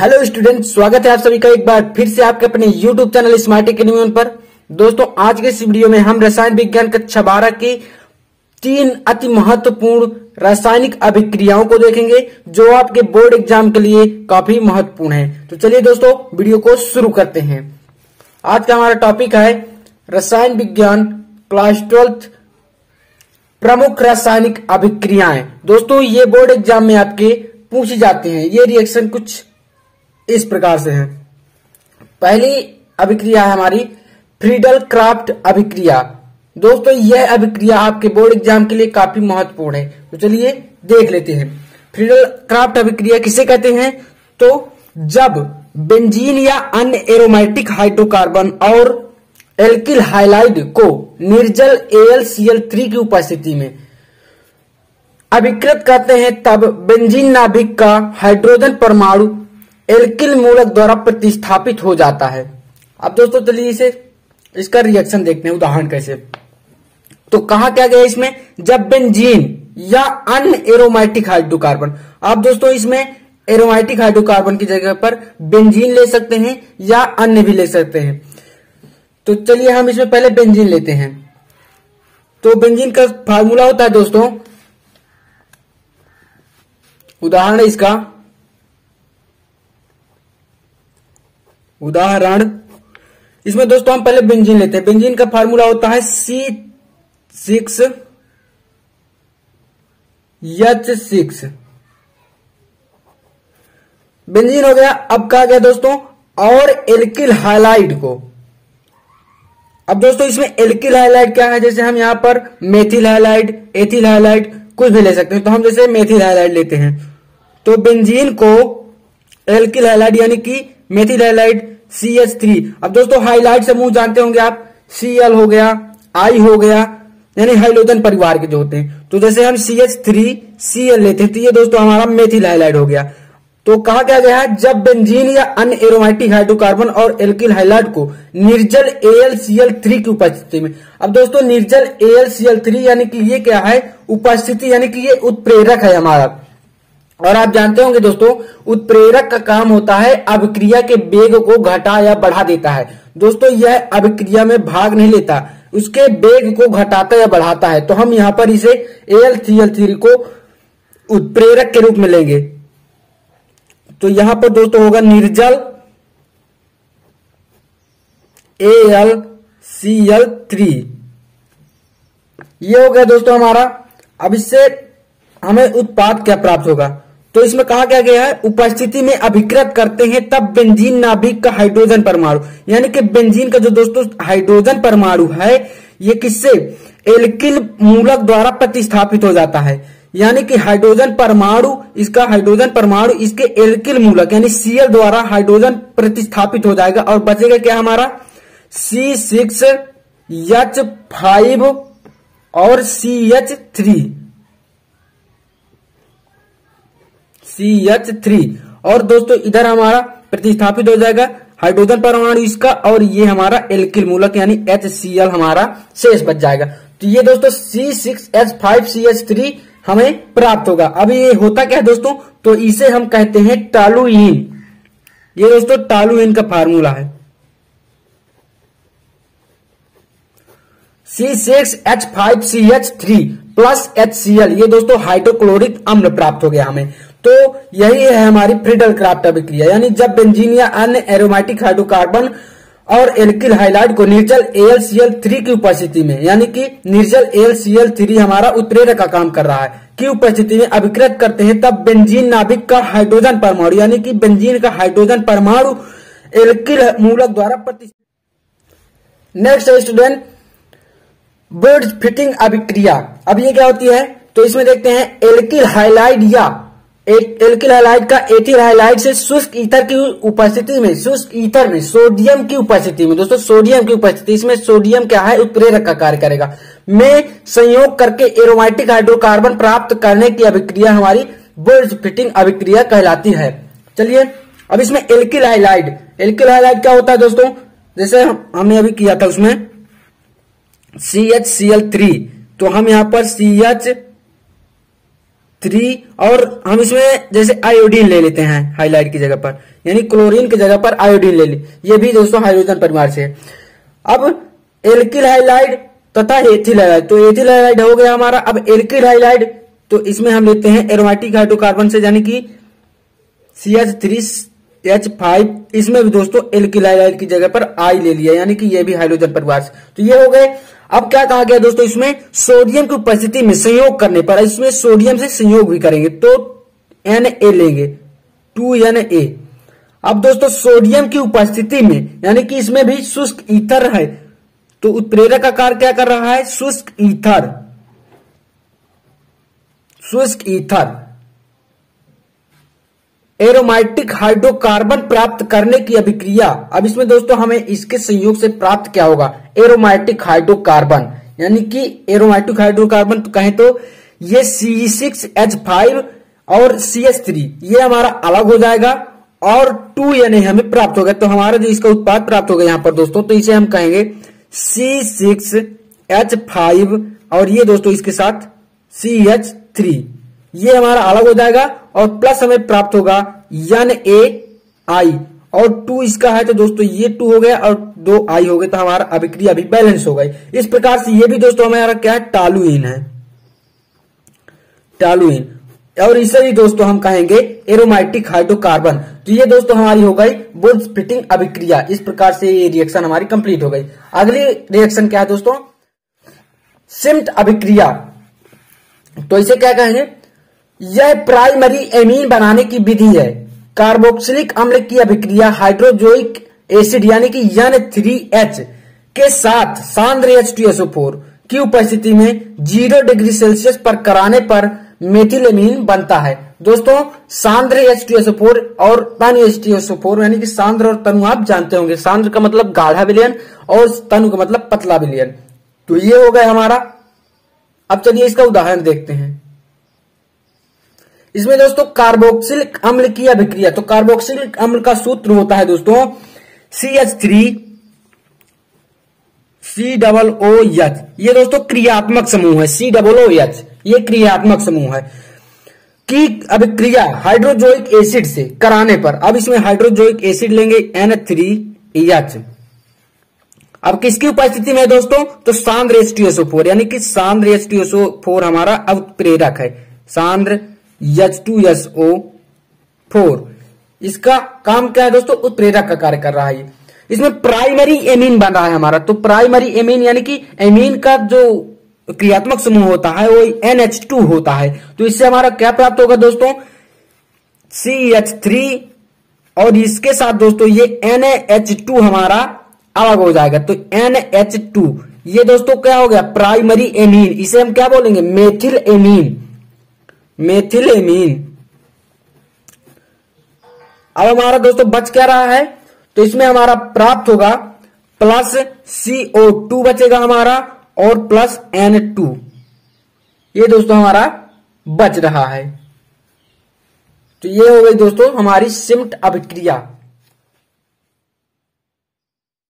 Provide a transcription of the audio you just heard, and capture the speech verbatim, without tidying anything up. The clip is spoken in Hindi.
हेलो स्टूडेंट, स्वागत है आप सभी का एक बार फिर से आपके अपने YouTube channel smart academy one पर। दोस्तों, आज के इस वीडियो में हम रसायन विज्ञान कक्षा बारह की तीन अति महत्वपूर्ण रासायनिक अभिक्रियाओं को देखेंगे जो आपके बोर्ड एग्जाम के लिए काफी महत्वपूर्ण है। तो चलिए दोस्तों, वीडियो को शुरू करते हैं। आज का हमारा टॉपिक है रसायन विज्ञान क्लास ट्वेल्थ प्रमुख रासायनिक अभिक्रियाएं। दोस्तों, ये बोर्ड एग्जाम में आपके पूछे जाते हैं। ये रिएक्शन कुछ इस प्रकार से है। पहली अभिक्रिया है हमारी फ्रीडल क्राफ्ट अभिक्रिया। दोस्तों, यह अभिक्रिया आपके बोर्ड एग्जाम के लिए काफी महत्वपूर्ण है। तो चलिए देख लेते हैं। फ्रीडल क्राफ्ट अभिक्रिया किसे कहते हैं? तो जब बेंजीन या अन्य एरोमेटिक हाइड्रोकार्बन और एल्किल हाइलाइड को निर्जल A L C L three की उपस्थिति में अभिकृत करते हैं, तब बेंजीन नाभिक का हाइड्रोजन परमाणु एल्किल मूलक द्वारा प्रतिस्थापित हो जाता है। अब दोस्तों, चलिए इसे इसका रिएक्शन देखते हैं, उदाहरण कैसे। तो कहा क्या गया इसमें, जब बेंजीन या अन्य एरोमेटिक हाइड्रोकार्बन। आप दोस्तों इसमें एरोमेटिक हाइड्रोकार्बन की जगह पर बेंजीन ले सकते हैं या अन्य भी ले सकते हैं। तो चलिए हम इसमें पहले बेंजीन लेते हैं। तो बेंजीन का फार्मूला होता है दोस्तों, उदाहरण इसका उदाहरण इसमें दोस्तों हम पहले बेंजीन लेते हैं। बेंजीन का फार्मूला होता है C six H six. Benzene हो गया। अब कहा गया दोस्तों, और एल्किल हाइलाइड को। अब दोस्तों इसमें एल्किल हाइलाइड क्या है, जैसे हम यहाँ पर मेथिल हाइलाइड, एथिल हाइलाइड कुछ भी ले सकते हैं। तो हम जैसे मेथिल हाइलाइड लेते हैं। तो बेंजीन को एल्किल हाइलाइड यानी कि methyl halide C H three. अब दोस्तों हाइलाइड समूह जानते होंगे आप, सी एल हो गया, I हो गया, यानी हाइलोजन परिवार के जो होते हैं। तो जैसे हम C H three C L लेते हैं, तो ये दोस्तों हमारा मेथिल हाइलाइड हो गया। तो कहा क्या गया है, जब बेंजीन या अन्य एरोमेटिक हाइड्रोकार्बन और एल्किल हाइलाइड को निर्जल A L C L three की उपस्थिति में। अब दोस्तों निर्जल A L C L three यानी कि ये क्या है, उपस्थिति, यानी कि ये उत्प्रेरक है हमारा। और आप जानते होंगे दोस्तों, उत्प्रेरक का काम होता है अभिक्रिया के वेग को घटा या बढ़ा देता है। दोस्तों यह अभिक्रिया में भाग नहीं लेता, उसके वेग को घटाता या बढ़ाता है। तो हम यहाँ पर इसे A L C L three को उत्प्रेरक के रूप में लेंगे। तो यहां पर दोस्तों होगा निर्जल A L C L three. ये हो गया दोस्तों हमारा। अब इससे हमें उत्पाद क्या प्राप्त होगा? तो इसमें कहा क्या गया है, उपस्थिति में अभिकृत करते हैं तब बेंजीन नाभिक का हाइड्रोजन परमाणु, यानी कि बेंजीन का जो दोस्तों हाइड्रोजन परमाणु है, ये किससे, एल्किल मूलक द्वारा प्रतिस्थापित हो जाता है। यानी कि हाइड्रोजन परमाणु, इसका हाइड्रोजन परमाणु इसके एल्किल मूलक यानी सी एल द्वारा हाइड्रोजन प्रतिस्थापित हो जाएगा और बचेगा क्या हमारा, सी सिक्स एच फाइव और C H three C H three. और दोस्तों इधर हमारा प्रतिस्थापित हो जाएगा हाइड्रोजन परमाणु इसका, और ये हमारा एल्किल मूलक यानी एच सी एल हमारा शेष बच जाएगा। तो ये दोस्तों C six H five C H three हमें प्राप्त होगा। अब ये होता क्या है दोस्तों, तो इसे हम कहते हैं टॉलुइन। ये दोस्तों टॉलुइन का फार्मूला है C six H five C H three plus H C L. ये दोस्तों हाइड्रोक्लोरिक अम्ल प्राप्त हो गया हमें। तो यही है हमारी फ्रीडल क्राफ्ट अभिक्रिया, यानी जब बेंजीन या अन्य एरोमेटिक हाइड्रोकार्बन और एल्किल हाइलाइड को निर्जल A L C L three की उपस्थिति में, यानी कि निर्जल A L C L three हमारा उत्प्रेरक का काम कर रहा है, की उपस्थिति में अभिकृत करते हैं तब बेंजीन नाभिक का हाइड्रोजन परमाणु, यानी कि बेंजीन का हाइड्रोजन परमाणु एल्किल मूलक द्वारा प्रतिस्थापित। नेक्स्ट है स्टूडेंट वुर्ट्ज फिटिंग अभिक्रिया। अब ये क्या होती है, तो इसमें देखते हैं एल्किल हाइलाइड या एल्किल हाइलाइड का एथिल हाइलाइड से शुष्क ईथर की उपस्थिति में, शुष्क ईथर में सोडियम की उपस्थिति में, दोस्तों सोडियम की उपस्थिति, इसमें सोडियम क्या है, उत्प्रेरक का कार्य करेगा, में संयोग करके एरोमेटिक हाइड्रोकार्बन प्राप्त करने की अभिक्रिया हमारी वुर्ट्ज फिटिंग अभिक्रिया कहलाती है। चलिए अब इसमें एल्किल हाइलाइड, एल्किल हाइलाइड क्या होता है दोस्तों, जैसे हमने अभी किया था उसमें C H C L three, तो हम यहाँ पर सी एच थ्री और हम इसमें जैसे आयोडीन ले लेते हैं हाईलाइट की जगह पर, यानी क्लोरीन की जगह पर आयोडीन ले ली, ये भी दोस्तों हाइड्रोजन परिवार से। अब एल्किल हाइलाइड तथा एथिल हाइलाइड, तो एथिल हाइलाइड हो गया हमारा। अब एल्किल हाइलाइड तो इसमें हम लेते हैं एरोमेटिक हाइड्रोकार्बन से, यानी कि C H three H five, इसमें भी दोस्तों एल्किल हाइलाइड की जगह पर आई ले लिया, यानी कि ये भी हाइड्रोजन परिवार से। तो ये हो गए। अब क्या कहा गया दोस्तों, इसमें सोडियम की उपस्थिति में संयोग करने पर, इसमें सोडियम से संयोग भी करेंगे तो एन ए लेंगे, टू एन ए। अब दोस्तों सोडियम की उपस्थिति में, यानी कि इसमें भी शुष्क ईथर है, तो उत्प्रेरक का कार्य क्या कर रहा है, शुष्क ईथर, शुष्क ईथर एरोमेटिक हाइड्रोकार्बन प्राप्त करने की अभिक्रिया। अब इसमें दोस्तों हमें इसके संयोग से प्राप्त क्या होगा, एरोमेटिक हाइड्रोकार्बन, यानी कि एरोमेटिक हाइड्रोकार्बन तो कहें तो ये सी सिक्स एच फाइव और सी एच थ्री ये हमारा अलग हो जाएगा और टू यानी हमें प्राप्त होगा। तो हमारा जो इसका उत्पाद प्राप्त होगा यहाँ पर दोस्तों, तो इसे हम कहेंगे सी सिक्स एच फाइव और ये दोस्तों इसके साथ सी एच थ्री, ये हमारा अलग हो जाएगा और प्लस हमें प्राप्त होगा एन ए आई और टू इसका है, तो दोस्तों ये टू हो गया और दो आई हो गए, तो हमारा अभिक्रिया भी बैलेंस हो गई। इस प्रकार से ये भी दोस्तों हमारा क्या है, टॉलुइन है, टॉलुइन, और इसे भी दोस्तों हम कहेंगे एरोमेटिक हाइड्रोकार्बन। तो ये दोस्तों हमारी हो गई वुर्ट्ज फिटिंग अभिक्रिया। इस प्रकार से ये रिएक्शन हमारी कंप्लीट हो गई। अगली रिएक्शन क्या है दोस्तों, सिम्ट अभिक्रिया। तो इसे क्या कहेंगे, यह प्राइमरी एमीन बनाने की विधि है। कार्बोक्सिलिक अम्ल की अभिक्रिया हाइड्रोजोइक एसिड यानी कि एन थ्री एच के साथ सांद्र H two S O four की उपस्थिति में जीरो डिग्री सेल्सियस पर कराने पर मेथिल एमीन बनता है। दोस्तों सांद्र H two S O four और तनु H two S O four यानी कि सांद्र और तनु आप जानते होंगे, सांद्र का मतलब गाढ़ा विलयन और तनु का मतलब पतला विलयन। तो ये हो गया हमारा। अब चलिए इसका उदाहरण देखते हैं। इसमें दोस्तों कार्बोक्सिलिक अम्ल की अभिक्रिया, तो कार्बोक्सिलिक अम्ल का सूत्र होता है दोस्तों C H three C double O H. ये दोस्तों क्रियात्मक समूह है, सी डबल ओ एच ये क्रियात्मक समूह है कि अभिक्रिया हाइड्रोजोइक एसिड से कराने पर। अब इसमें हाइड्रोजोइक एसिड लेंगे एन थ्री एच। अब किसकी उपस्थिति में दोस्तों, तो सांद्र H two S O four यानी कि सांद्र H two S O four हमारा उत्प्रेरक है, सांद्र H two S O four इसका काम क्या है दोस्तों, उत्प्रेरक का कार्य कर रहा है। इसमें प्राइमरी एमीन बन रहा है हमारा, तो प्राइमरी एमीन यानी कि एमीन का जो क्रियात्मक समूह होता है वो एन एच टू होता है। तो इससे हमारा क्या प्राप्त होगा दोस्तों, सी एच थ्री और इसके साथ दोस्तों ये एन एच टू हमारा अलग हो जाएगा। तो एन एच टू ये दोस्तों क्या हो गया, प्राइमरी एमीन, इसे हम क्या बोलेंगे, मेथिल एमीन, मेथिल एमीन। अब हमारा दोस्तों बच क्या रहा है, तो इसमें हमारा प्राप्त होगा प्लस सी ओ टू बचेगा हमारा और प्लस एन टू, ये दोस्तों हमारा बच रहा है। तो ये हो गई दोस्तों हमारी सिम्ट अभिक्रिया।